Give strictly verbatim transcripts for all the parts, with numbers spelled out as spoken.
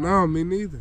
No, me neither.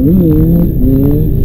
Mm-hmm.